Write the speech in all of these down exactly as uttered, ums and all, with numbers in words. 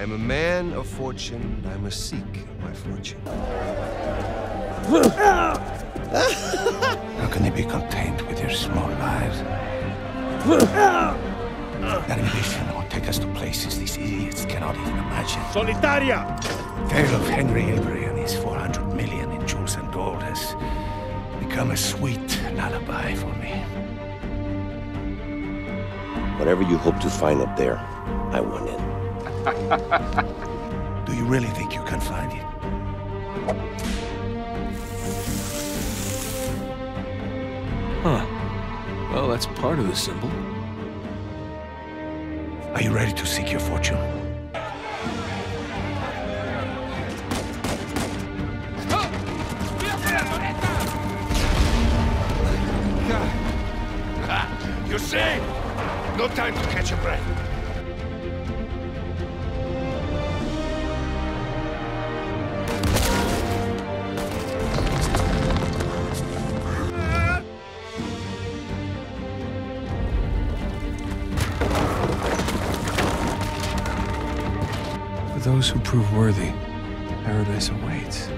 I am a man of fortune, I must seek my fortune. How can you be content with your small lives? Their ambition will take us to places these idiots cannot even imagine. Solitaria! The tale of Henry Every and his four hundred million in jewels and gold has become a sweet lullaby for me. Whatever you hope to find up there, I want it. Do you really think you can find it? Huh. Well, that's part of the symbol. Are you ready to seek your fortune? You're safe! No time to catch a breath. For those who prove worthy, paradise awaits.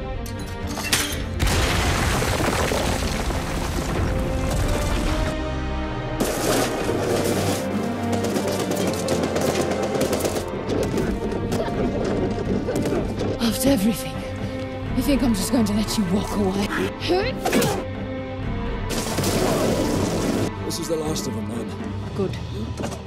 After everything, you think I'm just going to let you walk away? This is the last of them, man. Good.